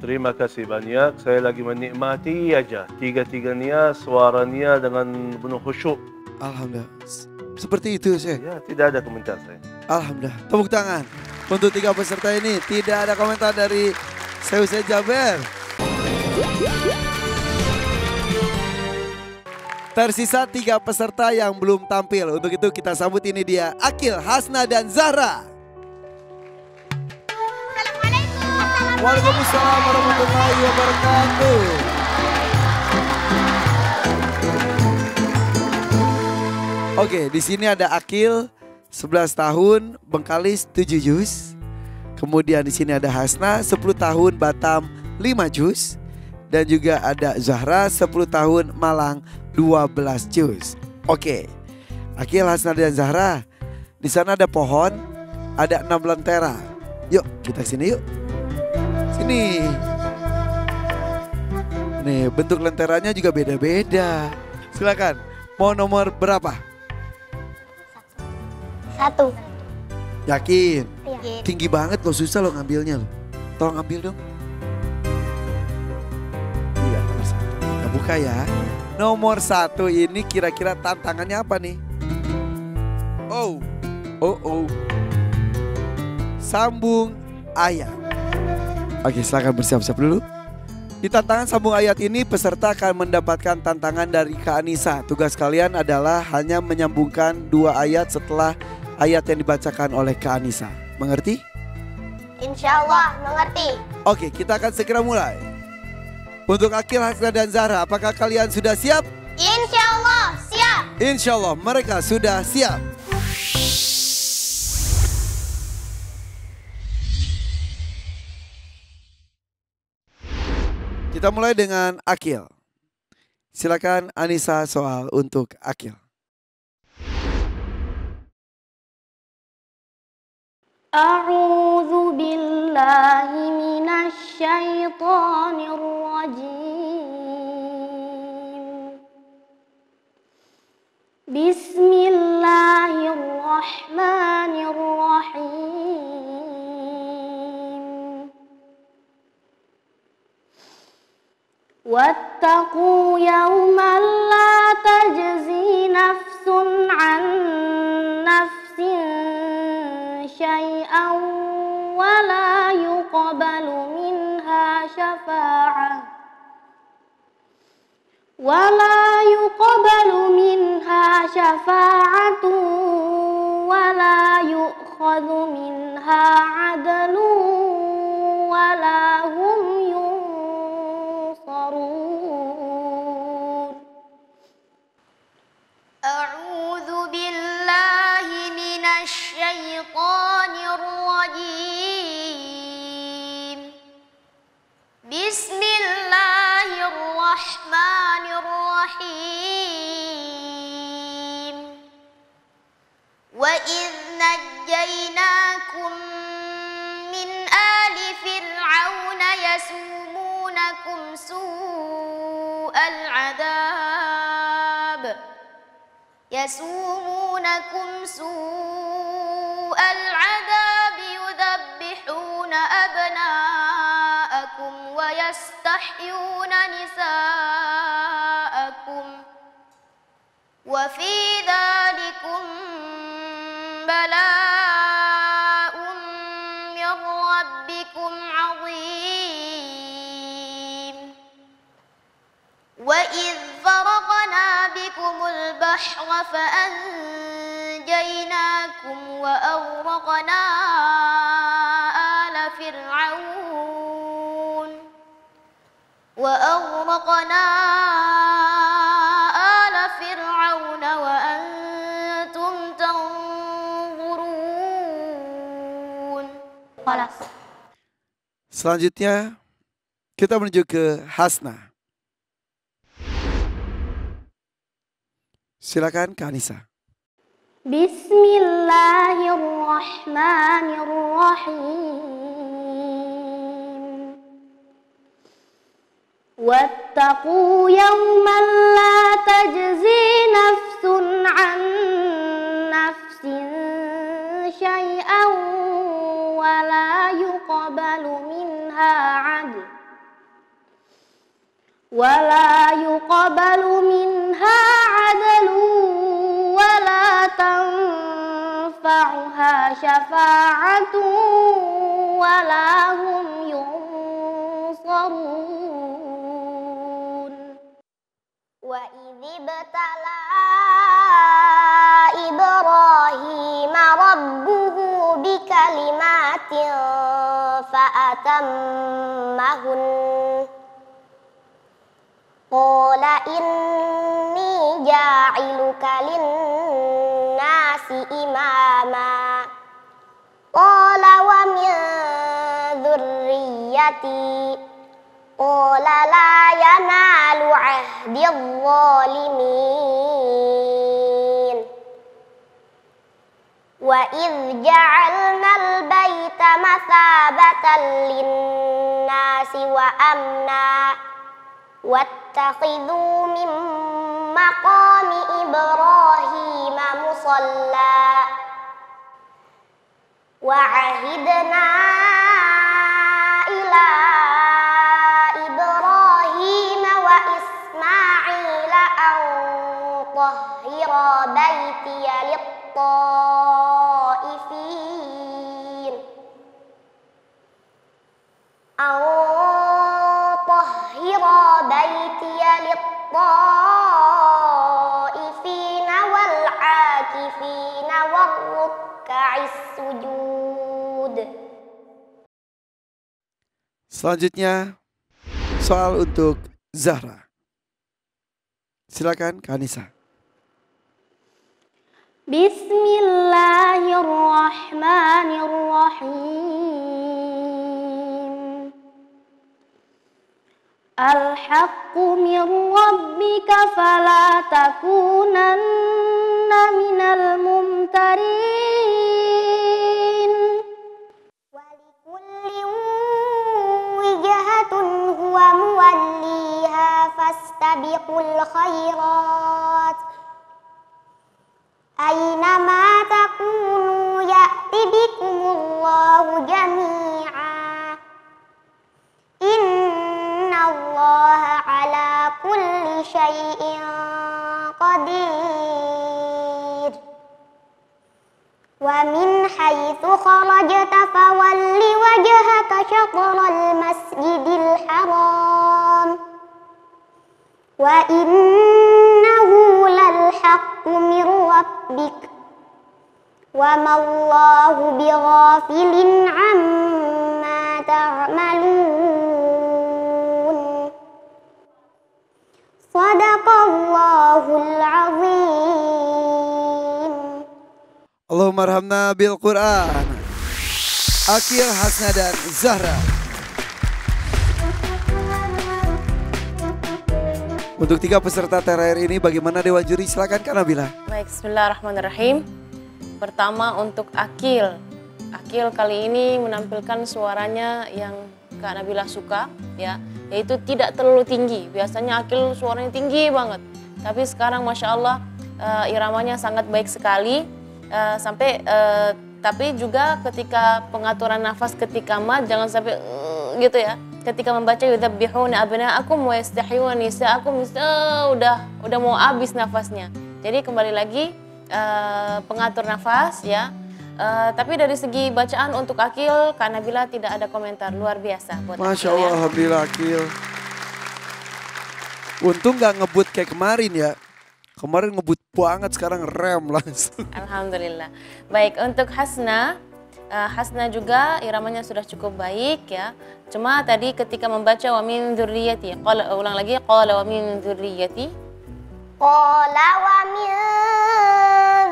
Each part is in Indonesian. Terima kasih banyak. Saya lagi menikmati aja tiga-tiganya, suaranya dengan penuh khusyuk. Alhamdulillah. Seperti itu, Syekh. Ya, tidak ada komentar saya. Alhamdulillah. Tepuk tangan untuk tiga peserta ini. Tidak ada komentar dari Syekh Husein Jaber. Tersisa tiga peserta yang belum tampil. Untuk itu kita sambut, ini dia Akil, Hasna, dan Zahra. Assalamualaikum. Waalaikumsalam warahmatullahi wabarakatuh. Oke, di sini ada Akil 11 tahun, Bengkalis 7 juz. Kemudian di sini ada Hasna 10 tahun, Batam 5 juz. Dan juga ada Zahra 10 tahun, Malang 12 juz. Oke, Akil, Hasna, dan Zahra, di sana ada pohon, ada 6 lentera. Yuk, kita kesini yuk. Sini. Nih, bentuk lenteranya juga beda-beda. Silakan. Mau nomor berapa? 1. Yakin? Yakin. Tinggi banget loh, susah loh ngambilnya loh. Tolong ambil dong. Iya, nomor 1. Kita buka ya. Nomor 1 ini kira-kira tantangannya apa nih? Oh, oh, oh. Sambung ayat. Oke, silakan bersiap-siap dulu. Di tantangan sambung ayat ini peserta akan mendapatkan tantangan dari Kak Anisa. Tugas kalian adalah hanya menyambungkan 2 ayat setelah ayat yang dibacakan oleh Kak Anisa. Mengerti? Insya Allah mengerti. Oke, kita akan segera mulai. Untuk Akil, Hasna, dan Zahra, apakah kalian sudah siap? Insya Allah siap. Insya Allah mereka sudah siap. Kita mulai dengan Akil. Silakan Anisa, soal untuk Akil. A'udzu billahi minasy syaithanir rajim. Bismillahirrahmanirrahim. Wattaqu yawman la tajzi nafsun 'an nafsin syai'an wa la yuqbalu minha syafa'ah wa la yuqbalu minha syafa'atu wa la yu'khadhu minha 'adlu wa la hum yunsarun. A'udzu billahi minasy syaitanir rajim. Bismillahirrahmanirrahim. Wa idz najjaynakum min ali fir'aun yasumunakum su'al 'adzab yasumunakum العذاب يذبحون أبناءكم ويستحيون نساءكم وفي ذلكم بلاء من ربكم عظيم. وإذ فرقنا بكم البحر فأنجيناكم وأغرقنا آل فرعون وأنتم تنظرون. Selanjutnya kita menuju ke Hasna. Silakan Kak Anisa. Bismillahirrahmanirrahim. Wattaqu yawman la tajzi nafsun 'an nafsin syai'an wa la yuqbalu minha 'adl ولا يقبل منها عدل ولا تنفعها شفاعة ولا هم ينصرون وإذ ابتلى إبراهيم ربه بكلمات فأتمهن قال إني جاعلك للناس إماما قال ومن ذريتي قال لا ينال عهد الظالمين وإذ جعلنا البيت مثابة للناس وأمنا واتخذوا من مقام إبراهيم مصلى وعهدنا إلى إبراهيم وإسماعيل أن طهر بيتي للطائفين والعاكفين والركع السجود. Selanjutnya soal untuk Zahra. Silakan Kak Anisa. Bismillahirrahmanirrahim. Al-haqqu min rabbika fala takunanna minal mumtarin. Walikulli wijhatun huwa muwalliha fastabiqul khairat. Aynama takunu ya'ti bikumullahu jami'a. Innallaha ala kulli syai'in qadir. Wa min haythu kharajta fawalli wajhaka syatral masjidil haram. Wa innahu lal haqqu min rabbik. Wa mallahu bighafilin amma ta'malun. Shadaqallahul azim. Allahumma rahmna bil Qur'an. Akil, Hasna dan Zahra. Untuk 3 peserta terakhir ini bagaimana Dewan Juri? Silakan Kak Nabila. Baik, bismillahirrahmanirrahim. Pertama untuk Akil. Akil kali ini menampilkan suaranya yang Kak Nabila suka, ya, yaitu tidak terlalu tinggi. Biasanya Akil suaranya tinggi banget. Tapi sekarang Masya Allah iramanya sangat baik sekali. Tapi juga ketika pengaturan nafas ketika mad, jangan sampai gitu ya. Ketika membaca yudzabbihuna abna'akum wa yastahyuna nisa'akum, udah mau habis nafasnya. Jadi kembali lagi pengatur nafas ya. Tapi dari segi bacaan untuk Akil, Kak Nabila tidak ada komentar, luar biasa. Buat Masya Allah, alhamdulillah Akil. Untung gak ngebut kayak kemarin ya. Kemarin ngebut banget, sekarang rem langsung. Alhamdulillah. Baik, untuk Hasna. Hasna juga iramanya sudah cukup baik ya. Cuma tadi ketika membaca wa min dzurriyyati, ulang lagi qala wa min dzurriyyati. Qala wa min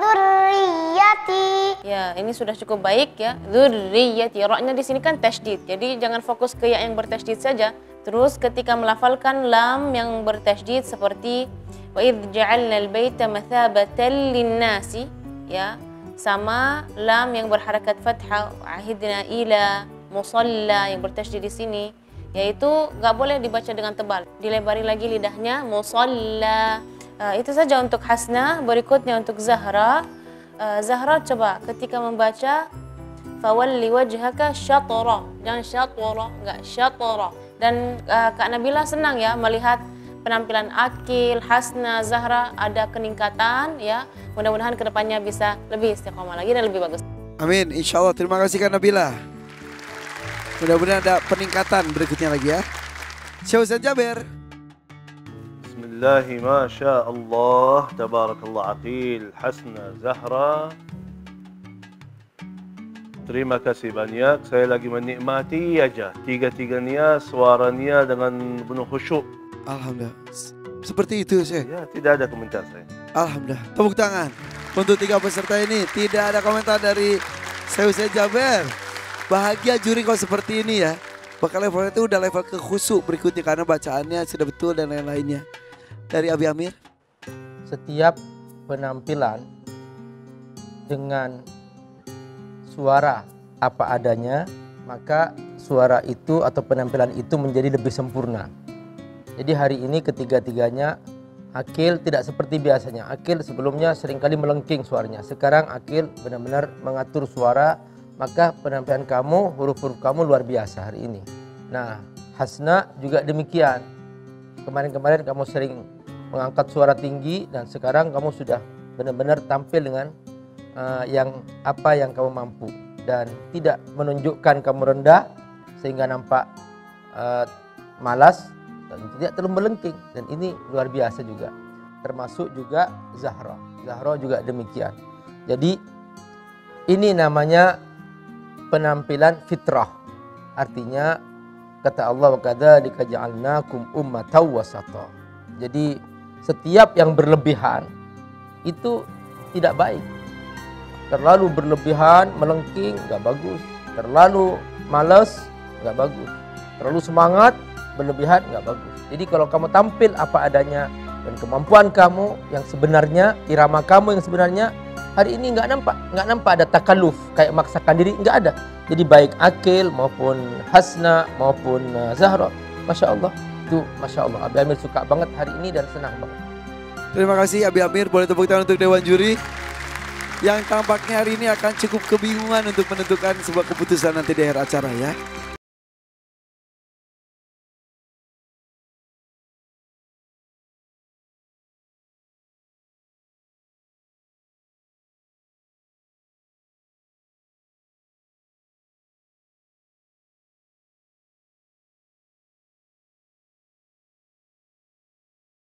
dzurriyyati. Ya, ini sudah cukup baik ya. Dzurriyyati, ra-nya di sini kan tasydid. Jadi jangan fokus ke ya yang bertasydid saja. Terus ketika melafalkan lam yang bertasydid seperti wa idz ja'alna al-baita mathabatan lin-nasi ya. Sama lam yang berharakat fathah, ahidna ila musalla yang bertasydid di sini, yaitu nggak boleh dibaca dengan tebal, dilebari lagi lidahnya musalla. Itu saja untuk Hasna. Berikutnya untuk Zahra. Zahra coba ketika membaca fawalli wajhaka syatara, jangan syatara, nggak syatara. Dan Kak Nabila senang ya melihat penampilan Akil, Hasna, Zahra ada peningkatan ya. Mudah-mudahan kedepannya bisa lebih istiqomah lagi dan lebih bagus. Amin, insya Allah. Terima kasih Kak Nabila. Mudah-mudahan ada peningkatan berikutnya lagi ya. Syekh Husein Jaber. Bismillahi ma syaa Allah, tabarakallah Akil, Hasna, Zahra. Terima kasih banyak. Saya lagi menikmati aja tiga-tiganya, suaranya dengan penuh khusyuk. Alhamdulillah. Seperti itu, Syekh. Ya, tidak ada komentar saya. Alhamdulillah. Tepuk tangan untuk tiga peserta ini. Tidak ada komentar dari Syekh Husein Jaber. Bahagia juri kalau seperti ini ya. Bakal level itu udah level ke khusuk berikutnya karena bacaannya sudah betul dan lain-lainnya. Dari Abi Amir. Setiap penampilan dengan suara apa adanya, maka suara itu atau penampilan itu menjadi lebih sempurna. Jadi hari ini ketiga-tiganya Akil tidak seperti biasanya. Akil sebelumnya seringkali melengking suaranya. Sekarang Akil benar-benar mengatur suara, maka penampilan kamu, huruf-huruf kamu luar biasa hari ini. Nah, Hasna juga demikian. Kemarin-kemarin kamu sering mengangkat suara tinggi dan sekarang kamu sudah benar-benar tampil dengan yang kamu mampu dan tidak menunjukkan kamu rendah sehingga nampak malas. Tidak terlalu melengking dan ini luar biasa juga. Termasuk juga Zahra. Zahra juga demikian. Jadi ini namanya penampilan fitrah. Artinya kata Allah wa kadzalika ja'alnakum ummatan wasata. Jadi setiap yang berlebihan itu tidak baik. Terlalu berlebihan, melengking enggak bagus. Terlalu malas enggak bagus. Terlalu semangat berlebihan nggak bagus. Jadi kalau kamu tampil apa adanya dan kemampuan kamu yang sebenarnya, irama kamu yang sebenarnya hari ini nggak nampak ada takalluf kayak memaksakan diri, nggak ada. Jadi baik Akil maupun Hasna maupun Zahra, masya Allah itu masya Allah. Abi Amir suka banget hari ini dan senang banget. Terima kasih Abi Amir. Boleh tepuk tangan untuk Dewan Juri yang tampaknya hari ini akan cukup kebingungan untuk menentukan sebuah keputusan nanti di akhir acara ya.